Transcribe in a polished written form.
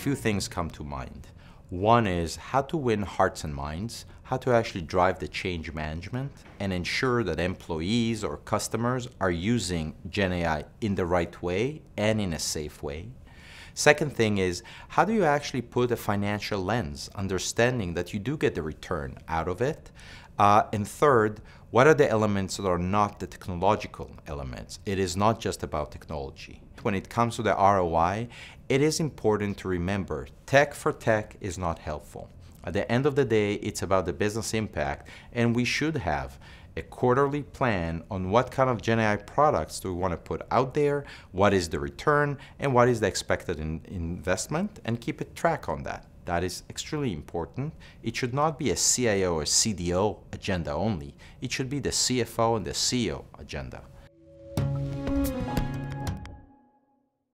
few things come to mind. One is how to win hearts and minds, how to actually drive the change management and ensure that employees or customers are using GenAI in the right way and in a safe way. Second thing is, how do you actually put a financial lens, understanding that you do get the return out of it? And third, what are the elements that are not the technological elements? It is not just about technology. When it comes to the ROI, it is important to remember tech for tech is not helpful. At the end of the day, it's about the business impact, and we should have a quarterly plan on what kind of GenAI products do we want to put out there, what is the return, and what is the expected investment, and keep a track on that. That is extremely important. It should not be a CIO or CDO agenda only. It should be the CFO and the CEO agenda.